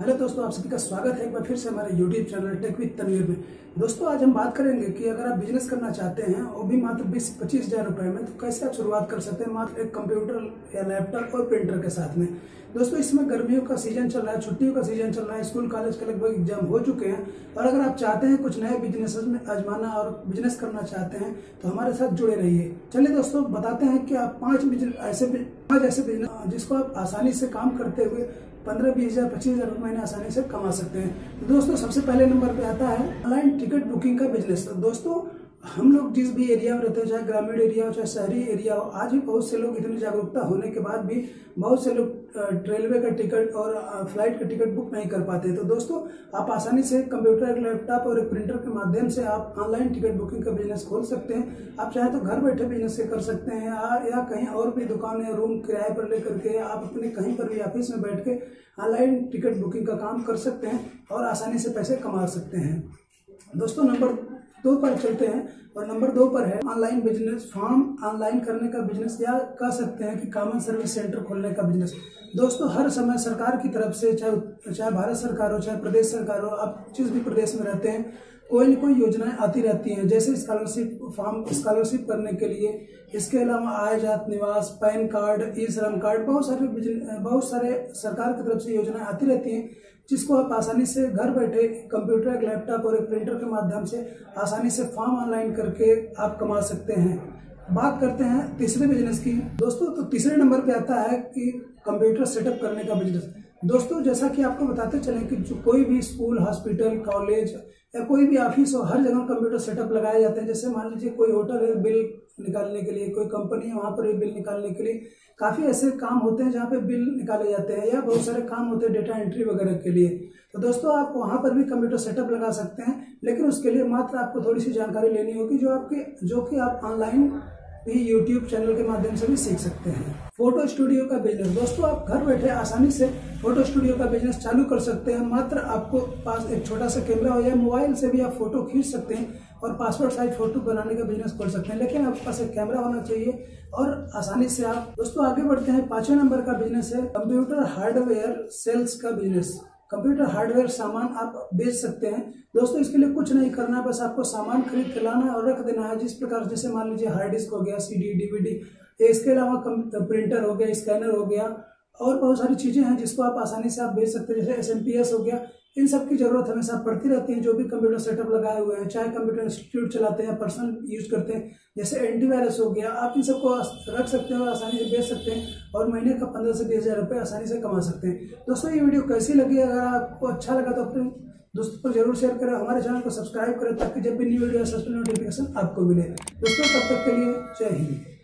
Hello दोस्तों, आप सभी का स्वागत है एक बार फिर से हमारे YouTube channel tech with Tanveer में। दोस्तों, आज हम बात करेंगे कि अगर आप बिजनेस करना चाहते हैं वो भी मात्र 20-25 हज़ार रुपये में, तो कैसे आप शुरुआत कर सकते हैं मात्र एक कंप्यूटर या लैपटॉप और प्रिंटर के साथ में। दोस्तों, इसमें गर्मियों का सीजन चल रहा है, छुट्टियों का सीजन चल रहा है, स्कूल कॉलेज के लगभग एग्जाम हो चुके हैं और अगर आप चाहते हैं कुछ नए बिजनेस में आजमाना और बिजनेस करना चाहते हैं तो हमारे साथ जुड़े रहिए। चलिए दोस्तों, बताते हैं कि आप पाँच ऐसे बिजनेस जिसको आप आसानी से काम करते हुए 15-20 हज़ार 25 हज़ार रुपये महीने आसानी से कमा सकते हैं। दोस्तों, सबसे पहले नंबर पे आता है ऑनलाइन टिकट बुकिंग का बिजनेस। दोस्तों, हम लोग जिस भी एरिया में रहते हो, चाहे ग्रामीण एरिया हो चाहे शहरी एरिया हो, आज भी बहुत से लोग इतनी जागरूकता होने के बाद भी बहुत से लोग रेलवे का टिकट और फ्लाइट का टिकट बुक नहीं कर पाते। तो दोस्तों, आप आसानी से कंप्यूटर, एक लैपटॉप और एक प्रिंटर के माध्यम से आप ऑनलाइन टिकट बुकिंग का बिजनेस खोल सकते हैं। आप चाहे तो घर बैठे बिजनेस कर सकते हैं या कहीं और भी दुकान या रूम किराए पर लेकर के आप अपने कहीं पर भी ऑफिस में बैठ के ऑनलाइन टिकट बुकिंग का काम कर सकते हैं और आसानी से पैसे कमा सकते हैं। दोस्तों, नंबर 2 पर चलते हैं और नंबर 2 पर है ऑनलाइन बिजनेस, फॉर्म ऑनलाइन करने का बिजनेस या कह सकते हैं कि कॉमन सर्विस सेंटर खोलने का बिजनेस। दोस्तों, हर समय सरकार की तरफ से, चाहे भारत सरकार हो चाहे प्रदेश सरकार हो, आप जिस भी प्रदेश में रहते हैं, कोई ना कोई योजनाएं आती रहती हैं, जैसे स्कॉलरशिप फॉर्म स्कॉलरशिप करने के लिए, इसके अलावा आय जात निवास, पैन कार्ड, ई श्रम कार्ड, बहुत सारे सरकार की तरफ से योजनाएं आती रहती हैं जिसको आप आसानी से घर बैठे कंप्यूटर, एक लैपटॉप और एक प्रिंटर के माध्यम से आसानी से फॉर्म ऑनलाइन करके आप कमा सकते हैं। बात करते हैं तीसरे बिजनेस की। दोस्तों, तो तीसरे नंबर पे आता है कि कंप्यूटर सेटअप करने का बिजनेस। दोस्तों, जैसा कि आपको बताते चले कि जो कोई भी स्कूल, हॉस्पिटल, कॉलेज या कोई भी ऑफिस हो, हर जगह कंप्यूटर सेटअप लगाए जाते हैं। जैसे मान लीजिए कोई होटल है बिल निकालने के लिए, कोई कंपनी है वहाँ पर भी बिल निकालने के लिए, काफ़ी ऐसे काम होते हैं जहाँ पे बिल निकाले जाते हैं या बहुत सारे काम होते हैं डेटा एंट्री वगैरह के लिए। तो दोस्तों, आप वहाँ पर भी कंप्यूटर सेटअप लगा सकते हैं, लेकिन उसके लिए मात्र आपको थोड़ी सी जानकारी लेनी होगी जो कि आप ऑनलाइन भी YouTube चैनल के माध्यम से भी सीख सकते हैं। फोटो स्टूडियो का बिजनेस। दोस्तों, आप घर बैठे आसानी से फोटो स्टूडियो का बिजनेस चालू कर सकते हैं। मात्र आपको पास एक छोटा सा कैमरा हो या मोबाइल से भी आप फोटो खींच सकते हैं और पासपोर्ट साइज फोटो बनाने का बिजनेस खोल सकते हैं, लेकिन आपके पास एक कैमरा होना चाहिए और आसानी से आप। दोस्तों, आगे बढ़ते हैं। 5वें नंबर का बिजनेस है कंप्यूटर हार्डवेयर सेल्स का बिजनेस। कंप्यूटर हार्डवेयर सामान आप बेच सकते हैं। दोस्तों, इसके लिए कुछ नहीं करना है, बस आपको सामान खरीद के लाना है और रख देना है। जिस प्रकार जैसे मान लीजिए हार्ड डिस्क हो गया, CD, DVD, इसके अलावा प्रिंटर हो गया, स्कैनर हो गया और बहुत सारी चीज़ें हैं जिसको आप आसानी से आप बेच सकते हैं। जैसे SMPS हो गया, इन सब की ज़रूरत हमेशा पड़ती रहती है जो भी कंप्यूटर सेटअप लगाए हुए हैं, चाहे कंप्यूटर इंस्टीट्यूट चलाते हैं, पर्सनल यूज़ करते हैं, जैसे एंटीवायरस हो गया, आप इन सबको रख सकते हैं और आसानी से बेच सकते हैं और महीने का 15 से 20 हज़ार रुपये आसानी से कमा सकते हैं। दोस्तों, ये वीडियो कैसी लगी? अगर आपको अच्छा लगा तो अपने दोस्तों को जरूर शेयर करें, हमारे चैनल को सब्सक्राइब करें ताकि जब भी न्यू वीडियो सबसे नोटिफिकेशन आपको मिले। दोस्तों, तब तक के लिए जय हिंद।